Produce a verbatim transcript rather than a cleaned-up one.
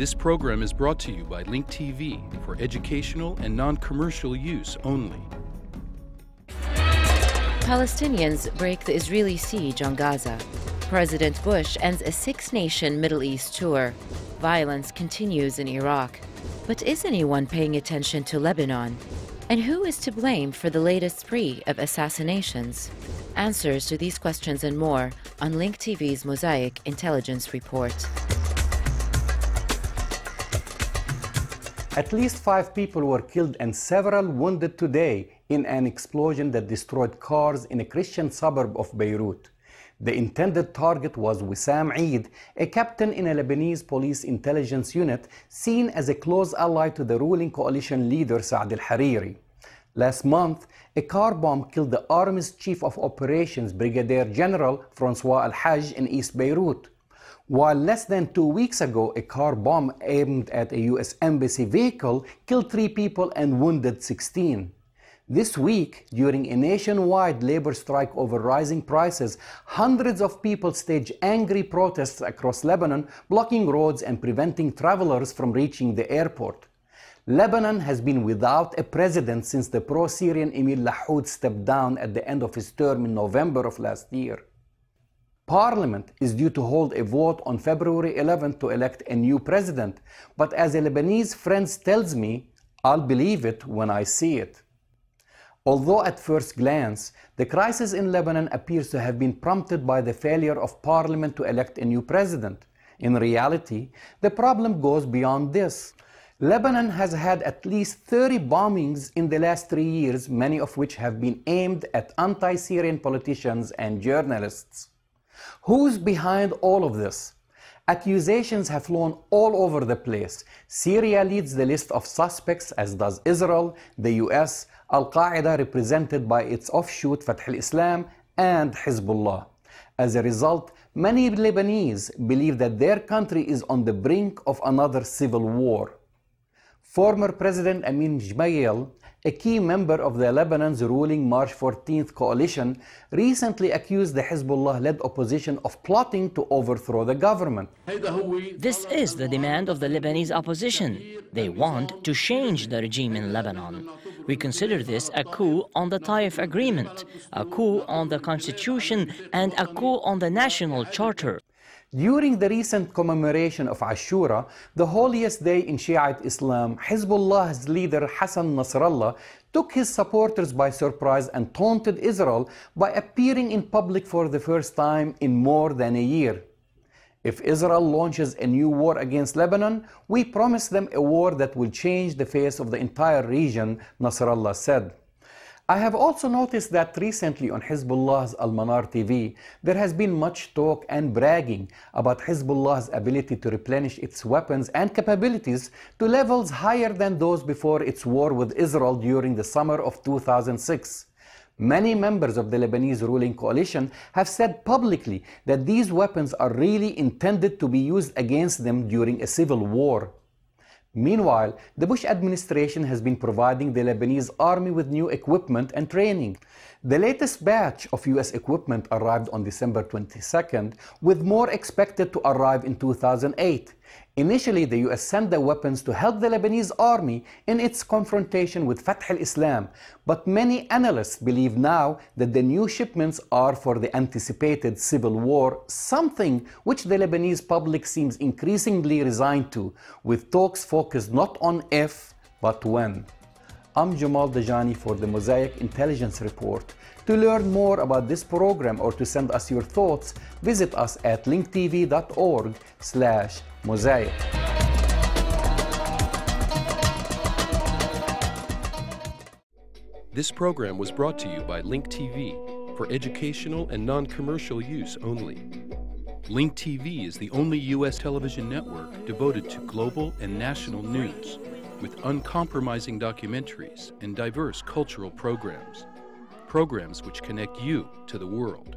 This program is brought to you by Link T V for educational and non-commercial use only. Palestinians break the Israeli siege on Gaza. President Bush ends a six-nation Middle East tour. Violence continues in Iraq. But is anyone paying attention to Lebanon? And who is to blame for the latest spree of assassinations? Answers to these questions and more on Link T V's Mosaic Intelligence Report. At least five people were killed and several wounded today in an explosion that destroyed cars in a Christian suburb of Beirut. The intended target was Wissam Eid, a captain in a Lebanese police intelligence unit seen as a close ally to the ruling coalition leader Saad al-Hariri. Last month, a car bomb killed the Army's Chief of Operations Brigadier General Francois al-Hajj in East Beirut, while less than two weeks ago a car bomb aimed at a U S embassy vehicle killed three people and wounded sixteen. This week, during a nationwide labor strike over rising prices, hundreds of people staged angry protests across Lebanon, blocking roads and preventing travelers from reaching the airport. Lebanon has been without a president since the pro-Syrian Emile Lahoud stepped down at the end of his term in November of last year. Parliament is due to hold a vote on February eleventh to elect a new president, but as a Lebanese friend tells me, I'll believe it when I see it. Although at first glance, the crisis in Lebanon appears to have been prompted by the failure of Parliament to elect a new president, in reality, the problem goes beyond this. Lebanon has had at least thirty bombings in the last three years, many of which have been aimed at anti-Syrian politicians and journalists. Who's behind all of this? Accusations have flown all over the place. Syria leads the list of suspects, as does Israel, the U S, Al-Qaeda represented by its offshoot Fatah al-Islam, and Hezbollah. As a result, many Lebanese believe that their country is on the brink of another civil war. Former President Amin Gemayel, a key member of the Lebanon's ruling March fourteenth coalition, recently accused the Hezbollah-led opposition of plotting to overthrow the government. This is the demand of the Lebanese opposition. They want to change the regime in Lebanon. We consider this a coup on the Taif Agreement, a coup on the Constitution, and a coup on the National Charter. During the recent commemoration of Ashura, the holiest day in Shiite Islam, Hezbollah's leader Hassan Nasrallah took his supporters by surprise and taunted Israel by appearing in public for the first time in more than a year. If Israel launches a new war against Lebanon, we promise them a war that will change the face of the entire region, Nasrallah said. I have also noticed that recently on Hezbollah's Al-Manar T V, there has been much talk and bragging about Hezbollah's ability to replenish its weapons and capabilities to levels higher than those before its war with Israel during the summer of two thousand six. Many members of the Lebanese ruling coalition have said publicly that these weapons are really intended to be used against them during a civil war. Meanwhile, the Bush administration has been providing the Lebanese army with new equipment and training. The latest batch of U S equipment arrived on December twenty-second, with more expected to arrive in two thousand eight. Initially, the U S sent the weapons to help the Lebanese army in its confrontation with Fatah al-Islam, but many analysts believe now that the new shipments are for the anticipated civil war, something which the Lebanese public seems increasingly resigned to, with talks focused not on if, but when. I'm Jamal Dajani for the Mosaic Intelligence Report. To learn more about this program or to send us your thoughts, visit us at linktv dot org slash mosaic. This program was brought to you by Link T V for educational and non-commercial use only. Link T V is the only U S television network devoted to global and national news, with uncompromising documentaries and diverse cultural programs, programs which connect you to the world.